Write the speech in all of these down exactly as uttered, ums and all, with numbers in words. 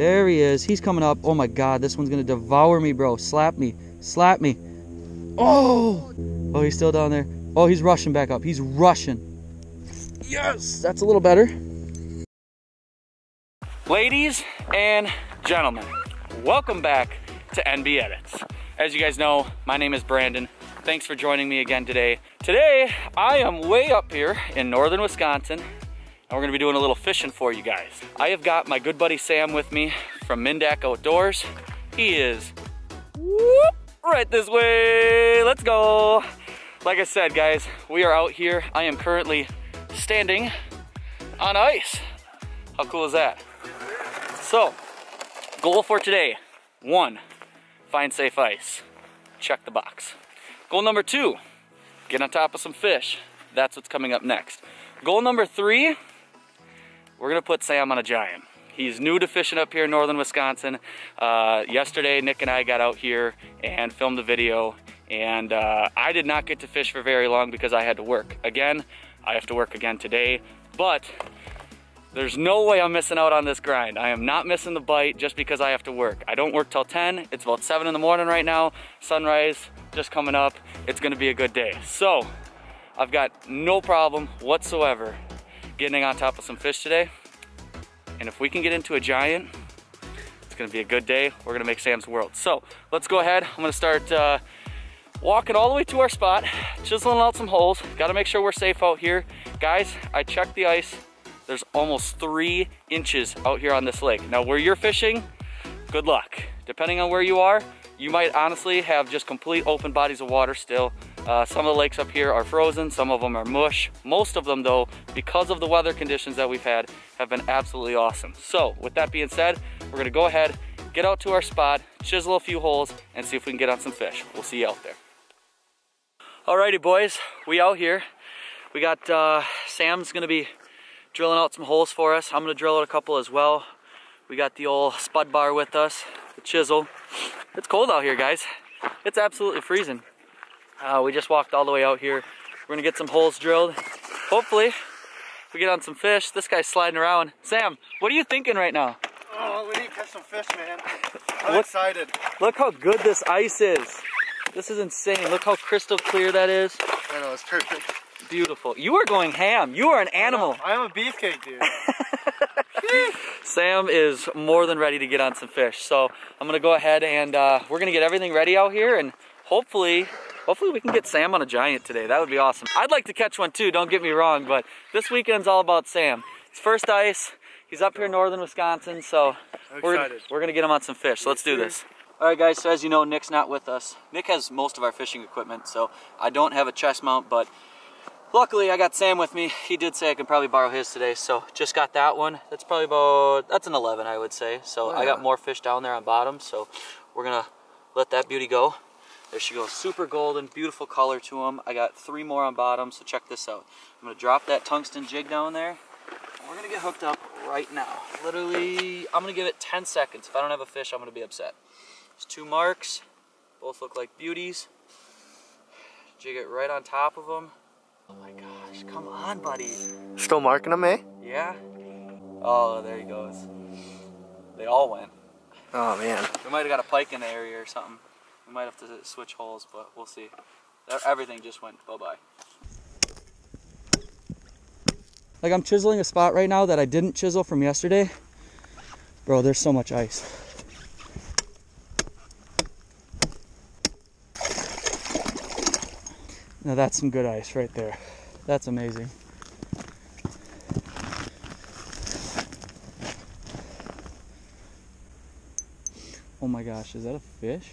There he is. He's coming up. Oh my God, this one's gonna devour me, bro. Slap me, slap me. Oh, oh, he's still down there. Oh, he's rushing back up. He's rushing. Yes, that's a little better. Ladies and gentlemen, welcome back to N B Edits. As you guys know, my name is Brandon. Thanks for joining me again today. Today, I am way up here in northern Wisconsin, and we're gonna be doing a little fishing for you guys. I have got my good buddy Sam with me from Mindac Outdoors. He is whoop, right this way. Let's go. Like I said, guys, we are out here. I am currently standing on ice. How cool is that? So, goal for today, one, find safe ice. Check the box. Goal number two, get on top of some fish. That's what's coming up next. Goal number three, we're gonna put Sam on a giant. He's new to fishing up here in northern Wisconsin. Uh, yesterday, Nick and I got out here and filmed the video, and uh, I did not get to fish for very long because I had to work again. I have to work again today, but there's no way I'm missing out on this grind. I am not missing the bite just because I have to work. I don't work till ten. It's about seven in the morning right now. Sunrise just coming up. It's gonna be a good day. So I've got no problem whatsoever getting on top of some fish today. And if we can get into a giant, it's gonna be a good day. We're gonna make Sam's world. So let's go ahead. I'm gonna start uh, walking all the way to our spot, chiseling out some holes. Gotta make sure we're safe out here. Guys, I checked the ice. There's almost three inches out here on this lake. Now where you're fishing, good luck. Depending on where you are, you might honestly have just complete open bodies of water still. Uh, some of the lakes up here are frozen, some of them are mush. Most of them though, because of the weather conditions that we've had, have been absolutely awesome. So with that being said, we're gonna go ahead, get out to our spot, chisel a few holes, and see if we can get on some fish. We'll see you out there. Alrighty boys, we out here. We got uh, Sam's gonna be drilling out some holes for us. I'm gonna drill out a couple as well. We got the old spud bar with us, the chisel. It's cold out here, guys. It's absolutely freezing. Uh, we just walked all the way out here. We're gonna get some holes drilled. Hopefully, we get on some fish. This guy's sliding around. Sam, what are you thinking right now? Oh, we need to catch some fish, man. I'm look, excited. Look how good this ice is. This is insane. Look how crystal clear that is. I know, it's perfect. Beautiful. You are going ham. You are an animal. I am a beefcake, dude. Sam is more than ready to get on some fish. So I'm going to go ahead and uh, we're going to get everything ready out here. And hopefully, hopefully we can get Sam on a giant today. That would be awesome. I'd like to catch one too, don't get me wrong. But this weekend's all about Sam. It's first ice. He's up here in northern Wisconsin. So we're, we're going to get him on some fish. So let's do this. All right guys, so as you know, Nick's not with us. Nick has most of our fishing equipment. So I don't have a chest mount, but luckily, I got Sam with me. He did say I could probably borrow his today, so just got that one. That's probably about, that's an eleven, I would say. So oh, yeah. I got more fish down there on bottom, so we're gonna let that beauty go. There she goes, super golden, beautiful color to them. I got three more on bottom, so check this out. I'm gonna drop that tungsten jig down there, and we're gonna get hooked up right now. Literally, I'm gonna give it ten seconds. If I don't have a fish, I'm gonna be upset. There's two marks, both look like beauties. Jig it right on top of them. Oh my gosh, come on, buddy. Still marking them, eh? Yeah. Oh, there he goes. They all went. Oh, man. We might have got a pike in the area or something. We might have to switch holes, but we'll see. Everything just went bye-bye. Like, I'm chiseling a spot right now that I didn't chisel from yesterday. Bro, there's so much ice. Now that's some good ice right there. That's amazing. Oh my gosh, is that a fish?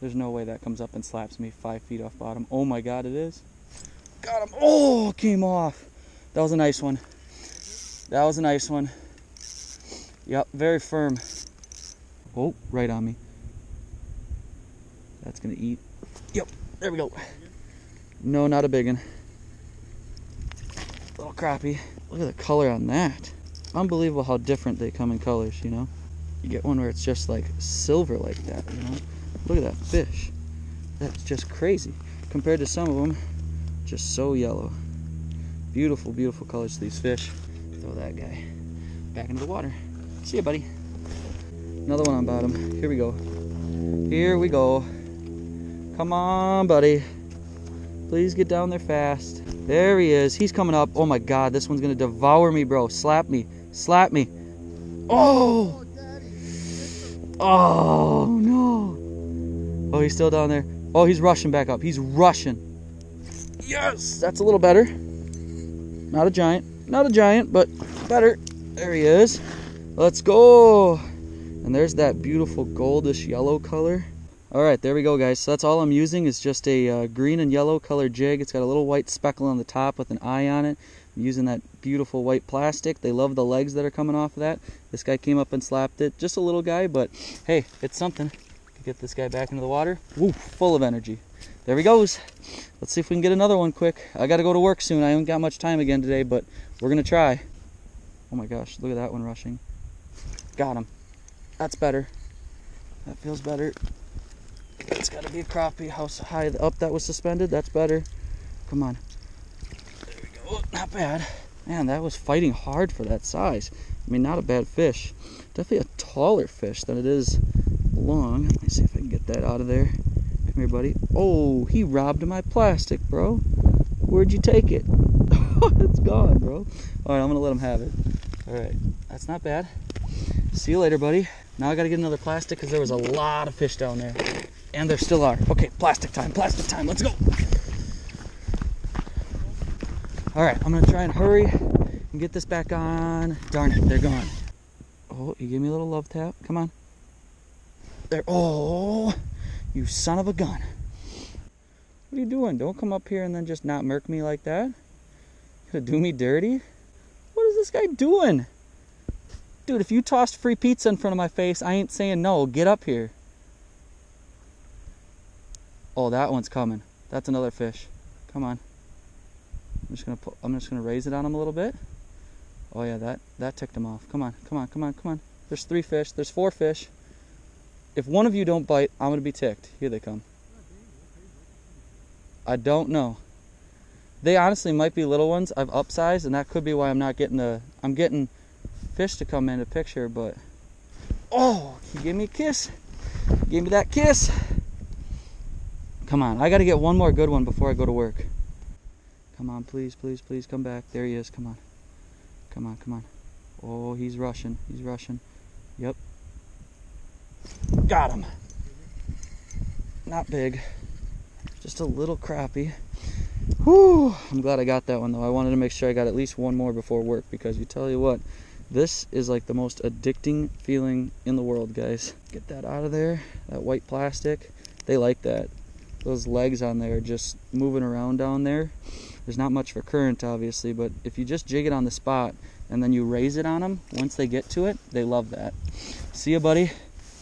There's no way that comes up and slaps me five feet off bottom. Oh my God, it is. Got him. Oh, came off. That was a nice one. That was a nice one. Yep, very firm. Oh, right on me. That's gonna eat. Yep, there we go. No, not a big one. Little crappie. Look at the color on that. Unbelievable how different they come in colors, you know? You get one where it's just like silver like that, you know? Look at that fish. That's just crazy. Compared to some of them, just so yellow. Beautiful, beautiful colors to these fish. Throw that guy back into the water. See ya, buddy. Another one on bottom. Here we go. Here we go. Come on, buddy. Please get down there fast. There he is. He's coming up. Oh my God, this one's gonna devour me, bro. Slap me. Slap me. Oh! Oh no. Oh, he's still down there. Oh, he's rushing back up. He's rushing. Yes, that's a little better. Not a giant. Not a giant, but better. There he is. Let's go. And there's that beautiful goldish yellow color. All right, there we go, guys. So that's all I'm using is just a uh, green and yellow color jig. It's got a little white speckle on the top with an eye on it. I'm using that beautiful white plastic. They love the legs that are coming off of that. This guy came up and slapped it. Just a little guy, but hey, it's something. Get this guy back into the water. Woo, full of energy. There he goes. Let's see if we can get another one quick. I gotta go to work soon. I haven't got much time again today, but we're gonna try. Oh my gosh, look at that one rushing. Got him. That's better. That feels better. It's gotta be a crappie. How high up that was suspended? That's better. Come on. There we go. Oh, not bad. Man, that was fighting hard for that size. I mean, not a bad fish. Definitely a taller fish than it is long. Let me see if I can get that out of there. Come here, buddy. Oh, he robbed my plastic, bro. Where'd you take it? It's gone, bro. All right, I'm gonna let him have it. All right, that's not bad. See you later, buddy. Now I gotta get another plastic because there was a lot of fish down there, and there still are. Okay, plastic time, plastic time. Let's go. All right, I'm gonna try and hurry and get this back on. Darn it, they're gone. Oh, you gave me a little love tap. Come on. There. Oh, you son of a gun. What are you doing? Don't come up here and then just not murk me like that. Gonna do me dirty? What is this guy doing? Dude, if you tossed free pizza in front of my face, I ain't saying no. Get up here. Oh, that one's coming. That's another fish. Come on. I'm just gonna pull, I'm just gonna raise it on him a little bit. Oh yeah, that that ticked him off. Come on, come on, come on, come on. There's three fish. There's four fish. If one of you don't bite, I'm going to be ticked. Here they come. I don't know. They honestly might be little ones. I've upsized, and that could be why I'm not getting the... I'm getting fish to come in the picture, but... Oh, he gave me a kiss. He gave me that kiss. Come on. I got to get one more good one before I go to work. Come on, please, please, please come back. There he is. Come on. Come on, come on. Oh, he's rushing. He's rushing. Yep. Got him. Not big. Just a little crappie. Whew. I'm glad I got that one, though. I wanted to make sure I got at least one more before work because you tell you what, this is like the most addicting feeling in the world, guys. Get that out of there. That white plastic. They like that. Those legs on there just moving around down there. There's not much for current, obviously, but if you just jig it on the spot and then you raise it on them, once they get to it, they love that. See ya, buddy.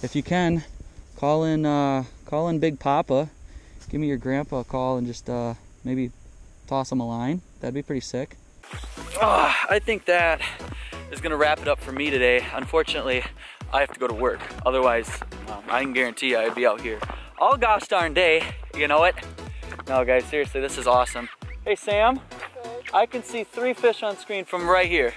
If you can, call in, uh, call in Big Papa. Give me your grandpa a call and just uh, maybe toss him a line. That'd be pretty sick. Oh, I think that is gonna wrap it up for me today. Unfortunately, I have to go to work. Otherwise, um, I can guarantee you I'd be out here all gosh darn day. You know it? No, guys, seriously, this is awesome. Hey, Sam. Hey. I can see three fish on screen from right here.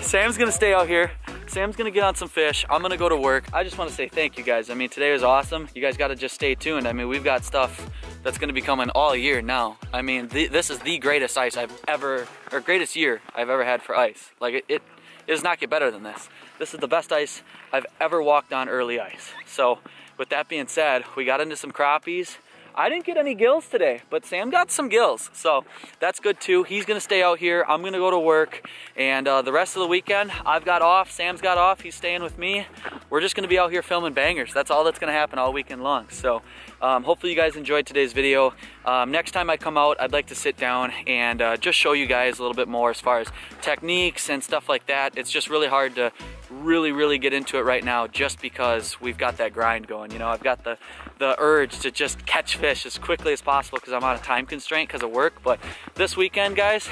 Sam's gonna stay out here. Sam's gonna get on some fish. I'm gonna go to work. I just wanna say thank you guys. I mean, today was awesome. You guys gotta just stay tuned. I mean, we've got stuff that's gonna be coming all year now. I mean, th this is the greatest ice I've ever, or greatest year I've ever had for ice. Like, it, it, it does not get better than this. This is the best ice I've ever walked on early ice. So, with that being said, we got into some crappies. I didn't get any gills today, but Sam got some gills, so that's good too. He's gonna stay out here, I'm gonna go to work, and uh, the rest of the weekend, I've got off, Sam's got off, he's staying with me. We're just gonna be out here filming bangers. That's all that's gonna happen all weekend long. So um, hopefully you guys enjoyed today's video. Um, next time I come out, I'd like to sit down and uh, just show you guys a little bit more as far as techniques and stuff like that. It's just really hard to really, really get into it right now just because we've got that grind going. You know, I've got the, the urge to just catch fish as quickly as possible because I'm on a time constraint because of work. But this weekend, guys,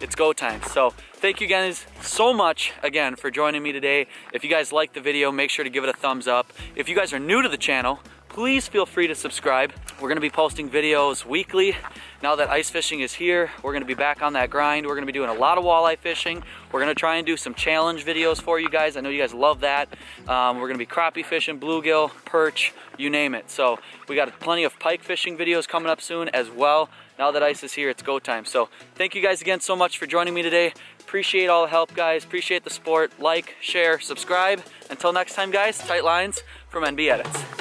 it's go time. So thank you guys so much again for joining me today. If you guys liked the video, make sure to give it a thumbs up. If you guys are new to the channel, please feel free to subscribe. We're gonna be posting videos weekly. Now that ice fishing is here, we're gonna be back on that grind. We're gonna be doing a lot of walleye fishing. We're gonna try and do some challenge videos for you guys. I know you guys love that. Um, we're gonna be crappie fishing, bluegill, perch, you name it. So we got plenty of pike fishing videos coming up soon as well. Now that ice is here, it's go time. So thank you guys again so much for joining me today. Appreciate all the help, guys. Appreciate the support. Like, share, subscribe. Until next time, guys, tight lines from N B Edits.